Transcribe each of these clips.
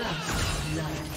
First love.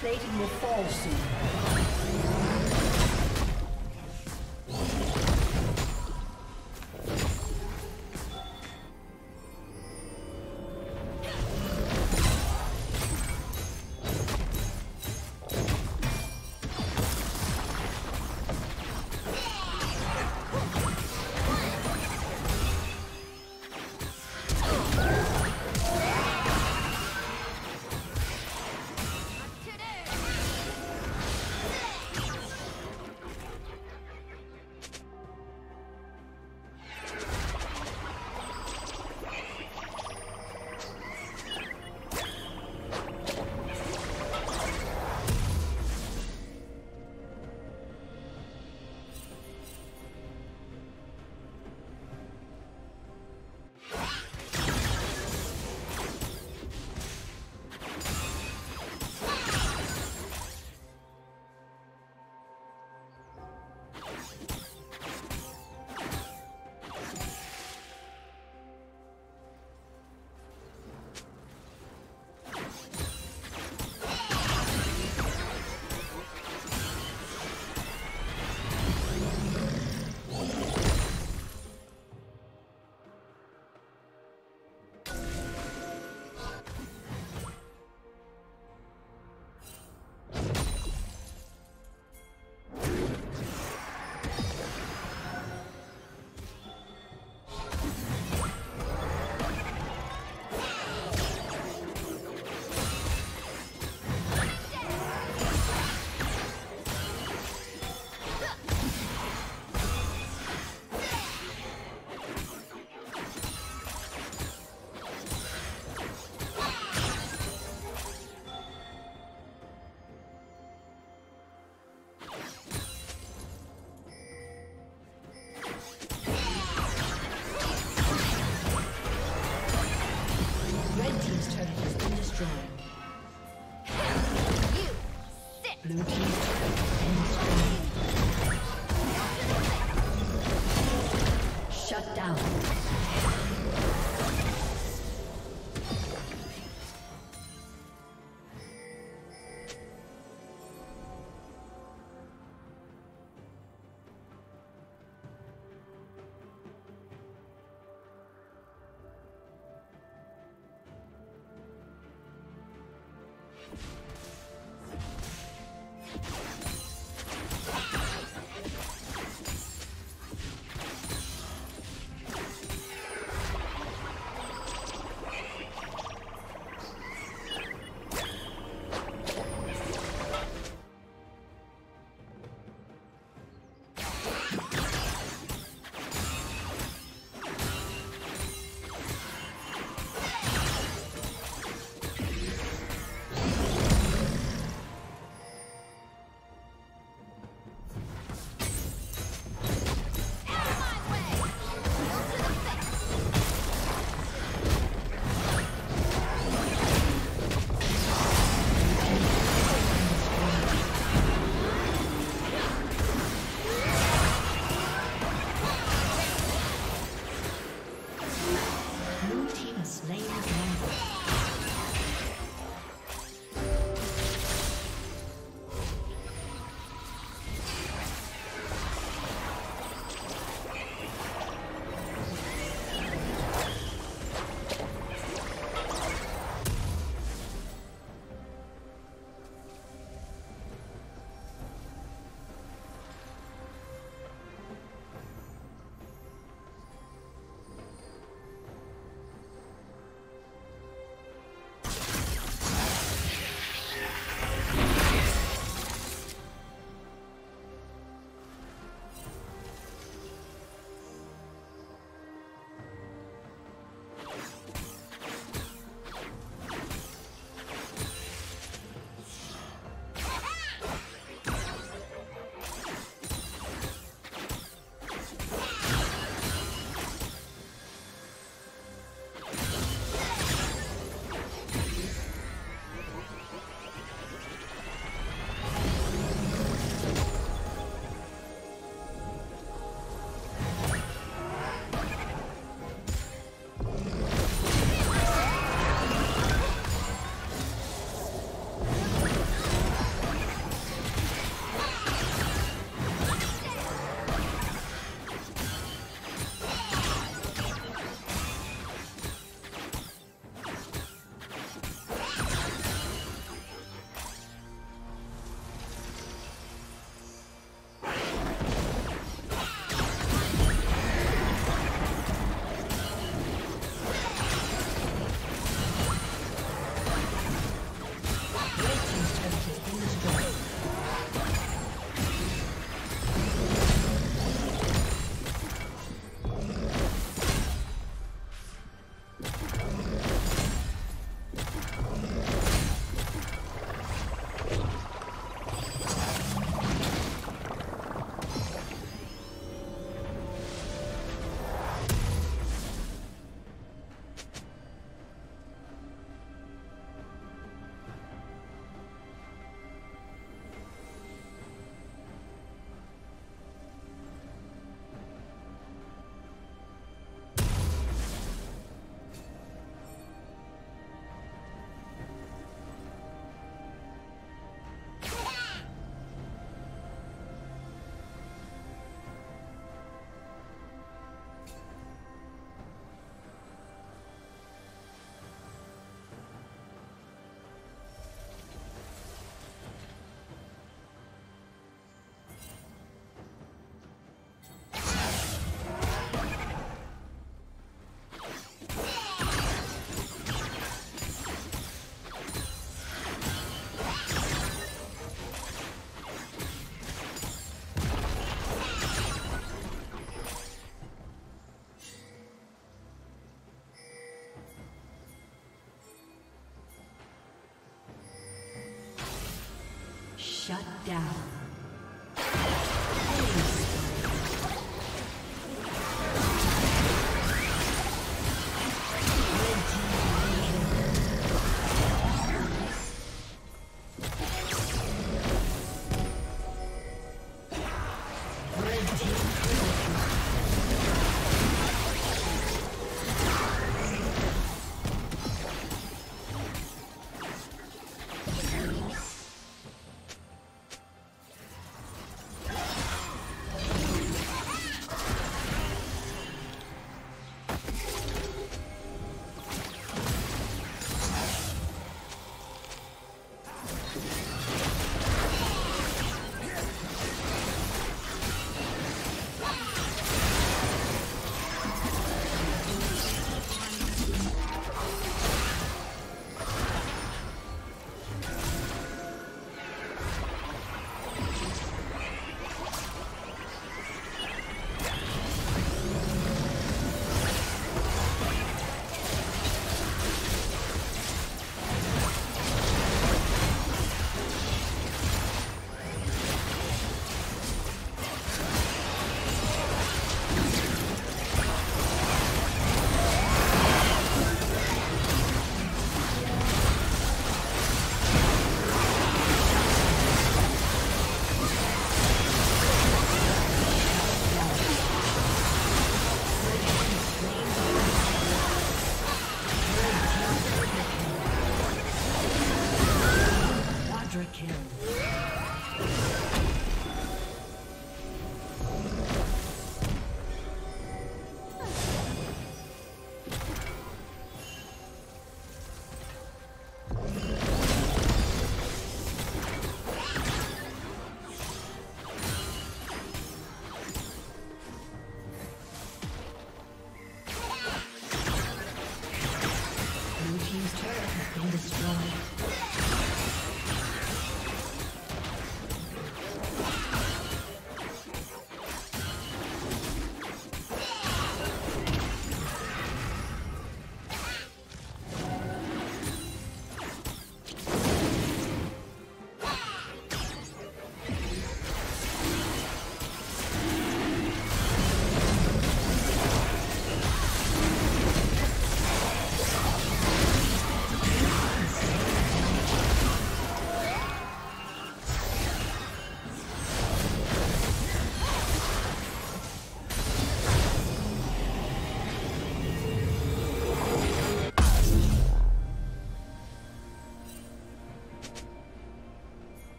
Plating will fall soon. Blue team has slain the dragon. Shut down.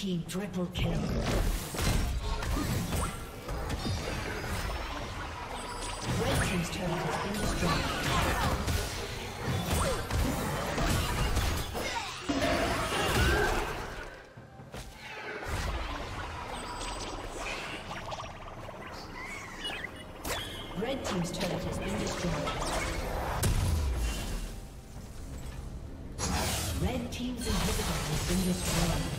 team triple kill. Red team's turret has been destroyed. Red team's inhibitor has been destroyed.